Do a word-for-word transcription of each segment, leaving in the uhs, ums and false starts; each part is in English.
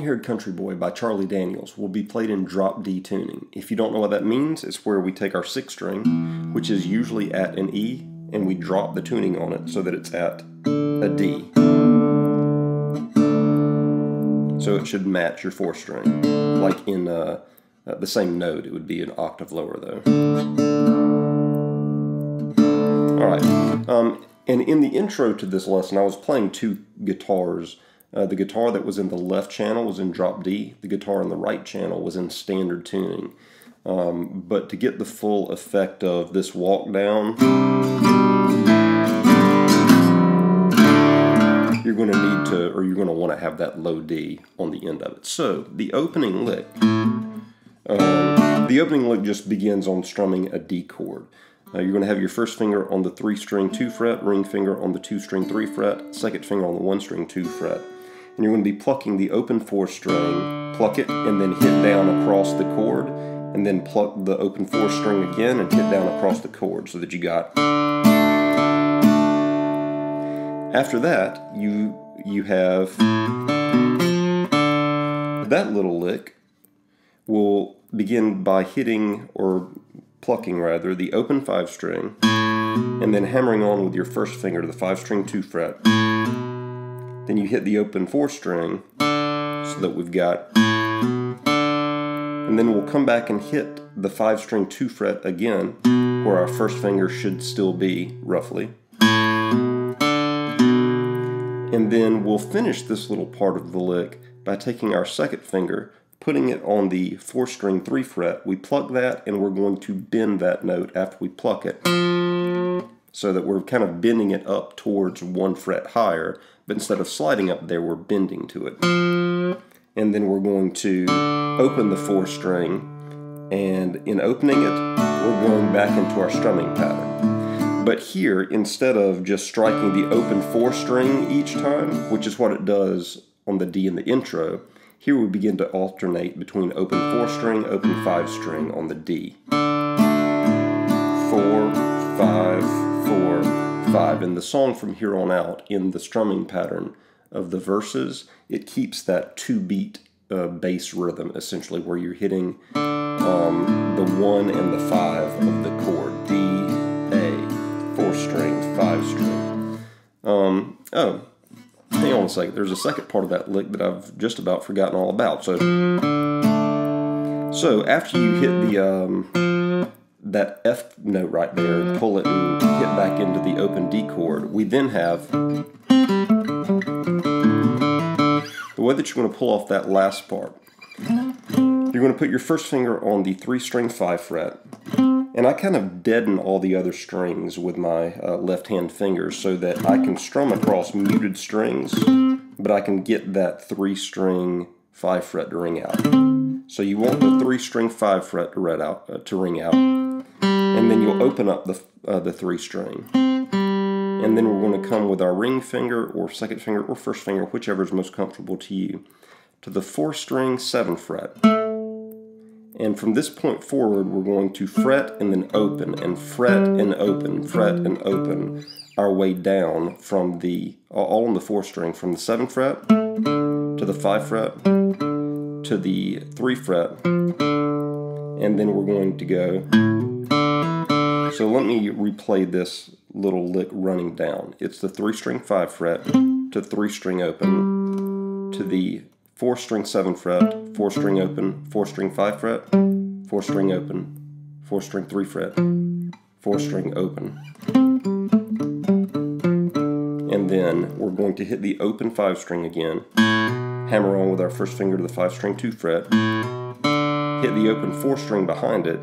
Long Haired Country Boy by Charlie Daniels will be played in drop D tuning. If you don't know what that means, it's where we take our sixth string, which is usually at an E, and we drop the tuning on it so that it's at a D. So it should match your fourth string. Like in uh, uh, the same note, it would be an octave lower though. Alright, um, and in the intro to this lesson I was playing two guitars. Uh, the guitar that was in the left channel was in drop D. The guitar in the right channel was in standard tuning. Um, but to get the full effect of this walk down, you're going to need to, or you're going to want to have that low D on the end of it. So the opening lick, uh, the opening lick just begins on strumming a D chord. Uh, you're going to have your first finger on the three string two fret, ring finger on the two string three fret, second finger on the one string two fret. And you're going to be plucking the open four string, pluck it, and then hit down across the chord, and then pluck the open four string again and hit down across the chord so that you got. After that, you you have that little lick will begin by hitting, or plucking rather, the open five string, and then hammering on with your first finger to the five string two fret. Then you hit the open four string so that we've got, and then we'll come back and hit the five string two fret again, where our first finger should still be, roughly. And then we'll finish this little part of the lick by taking our second finger, putting it on the four string three fret. We pluck that, and we're going to bend that note after we pluck it, so that we're kind of bending it up towards one fret higher, but instead of sliding up there, we're bending to it. And then we're going to open the four string, and in opening it, we're going back into our strumming pattern. But here, instead of just striking the open four string each time, which is what it does on the D in the intro, here we begin to alternate between open four string, open five string on the D. Four, five, four, five. And the song from here on out, in the strumming pattern of the verses, it keeps that two-beat uh, bass rhythm, essentially, where you're hitting um, the one and the five of the chord. D, A, four string, five string. Um, oh, hang on a second. There's a second part of that lick that I've just about forgotten all about. So, so after you hit the um, that F note right there, pull it and hit back into the open D chord, we then have... The way that you're going to pull off that last part, you're going to put your first finger on the three string five fret, and I kind of deaden all the other strings with my uh, left hand fingers so that I can strum across muted strings, but I can get that three string five fret to ring out. So you want the three string five fret to, read out, uh, to ring out, and then you'll open up the, uh, the three string. And then we're going to come with our ring finger, or second finger, or first finger, whichever is most comfortable to you, to the four string seven fret. And from this point forward, we're going to fret and then open, and fret and open, fret and open our way down from the, all on the four string, from the seven fret, to the five fret, to the three fret, and then we're going to go. So let me replay this little lick running down. It's the three string five fret to three string open to the four string seven fret, four string open, four string five fret, four string open, four string three fret, four string open. And then we're going to hit the open five string again, hammer on with our first finger to the five string two fret, hit the open four string behind it,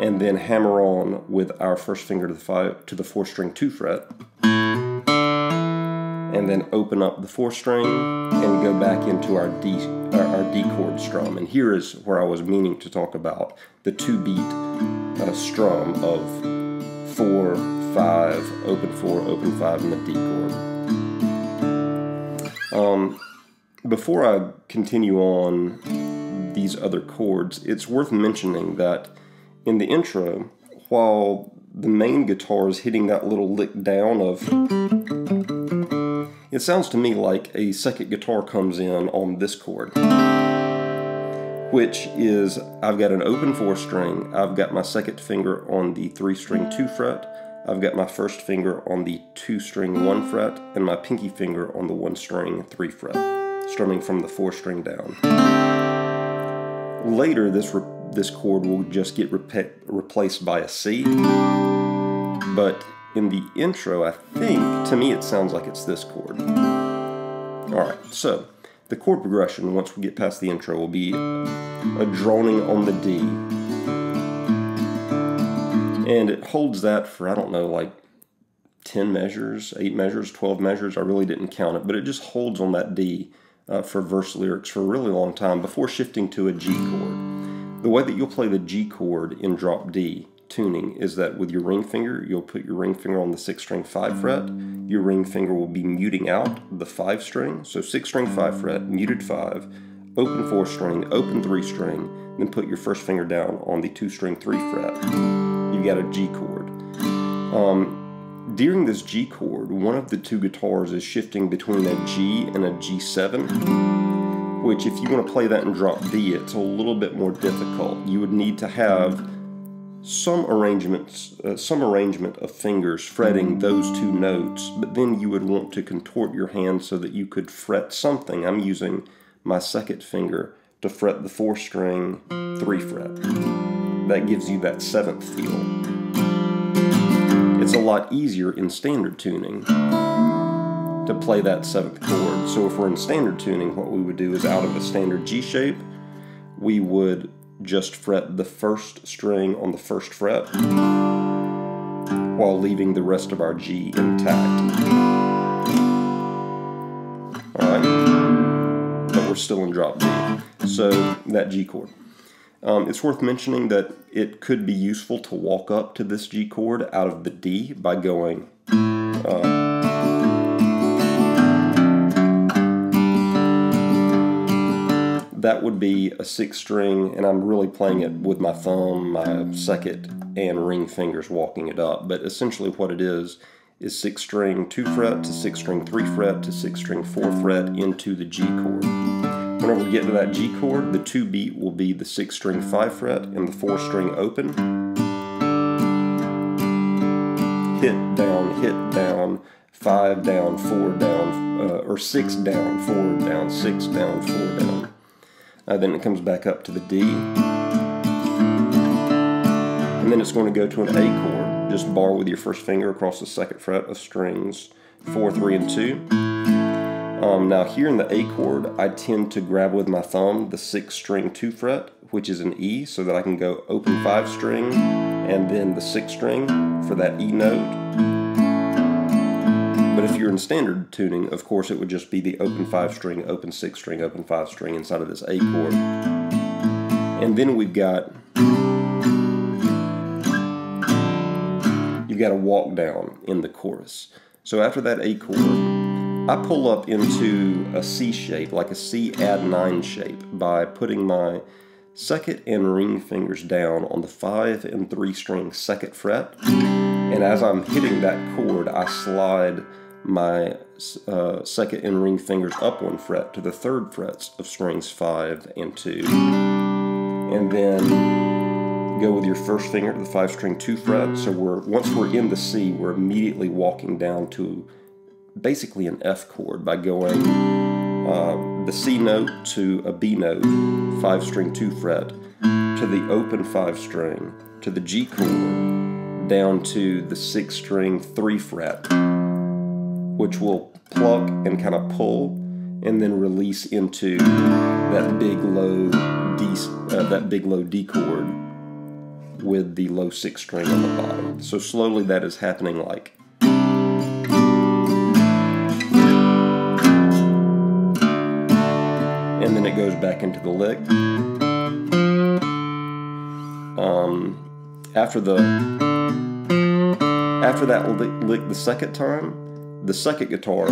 and then hammer on with our first finger to the five to the four string two fret, and then open up the four string and go back into our D our D chord strum. And here is where I was meaning to talk about the two beat uh, strum of four five open four open five in the D chord. Um, before I continue on these other chords, it's worth mentioning that in the intro, while the main guitar is hitting that little lick down of, It sounds to me like a second guitar comes in on this chord, which is, I've got an open four string, I've got my second finger on the three string two fret, I've got my first finger on the two string one fret, and my pinky finger on the one string three fret, strumming from the four string down. Later this re this chord will just get re replaced by a C, but in the intro, I think, to me it sounds like it's this chord. Alright, so the chord progression, once we get past the intro, will be a droning on the D. And it holds that for, I don't know, like ten measures, eight measures, twelve measures. I really didn't count it, but it just holds on that D uh, for verse lyrics for a really long time before shifting to a G chord. The way that you'll play the G chord in drop D tuning is that with your ring finger, you'll put your ring finger on the six string five fret. Your ring finger will be muting out the five string. So six string five fret, muted five, open four string, open three string, then put your first finger down on the two string three fret. You've got a G chord. Um, during this G chord, one of the two guitars is shifting between a G and a G seven, which if you want to play that in drop D, it's a little bit more difficult. You would need to have some arrangements, uh, some arrangement of fingers fretting those two notes, but then you would want to contort your hand so that you could fret something. I'm using my second finger to fret the four string three fret. That gives you that seventh feel. It's a lot easier in standard tuning to play that seventh chord. So if we're in standard tuning, what we would do is out of a standard G shape, we would just fret the first string on the first fret while leaving the rest of our G intact. Alright, but we're still in drop D, so that G chord. Um, it's worth mentioning that it could be useful to walk up to this G chord out of the D by going uh, that would be a six string, and I'm really playing it with my thumb, my second, and ring fingers walking it up. But essentially what it is, is six string two fret to six string three fret to six string four fret into the G chord. Whenever we get to that G chord, the two beat will be the six string five fret and the four string open. Hit down, hit down, five down, four down, uh, or six down, four down, six down, four down. Uh, then it comes back up to the D, and then it's going to go to an A chord. Just bar with your first finger across the second fret of strings four, three, and two. Um, now here in the A chord, I tend to grab with my thumb the sixth string two fret, which is an E, so that I can go open five string, and then the sixth string for that E note. But if you're in standard tuning, of course, it would just be the open five string, open six string, open five string inside of this A chord. And then we've got, you've got a walk down in the chorus. So after that A chord, I pull up into a C shape, like a C add nine shape, by putting my second and ring fingers down on the five and three string second fret. And as I'm hitting that chord, I slide my uh, second and ring fingers up one fret to the third frets of strings five and two, and then go with your first finger to the five string two fret. So we're once we're in the C, we're immediately walking down to basically an F chord by going uh, the C note to a B note, five string two fret, to the open five string, to the G chord, down to the six string three fret, which will pluck and kind of pull, and then release into that big low D, uh, that big low D chord with the low six string on the bottom. So slowly that is happening, like. And then it goes back into the lick. Um, after the after that lick the second time, the second guitar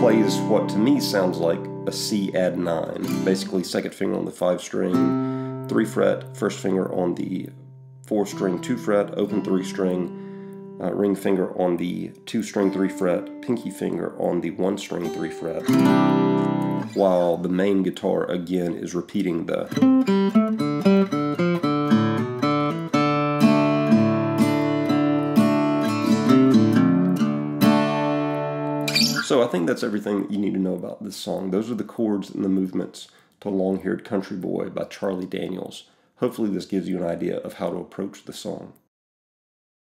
plays what to me sounds like a C add nine. Basically, second finger on the five string, three fret, first finger on the four string, two fret, open three string, uh, ring finger on the two string three fret, pinky finger on the one string three fret, while the main guitar again is repeating the. So I think that's everything that you need to know about this song. Those are the chords and the movements to Long Haired Country Boy by Charlie Daniels. Hopefully this gives you an idea of how to approach the song.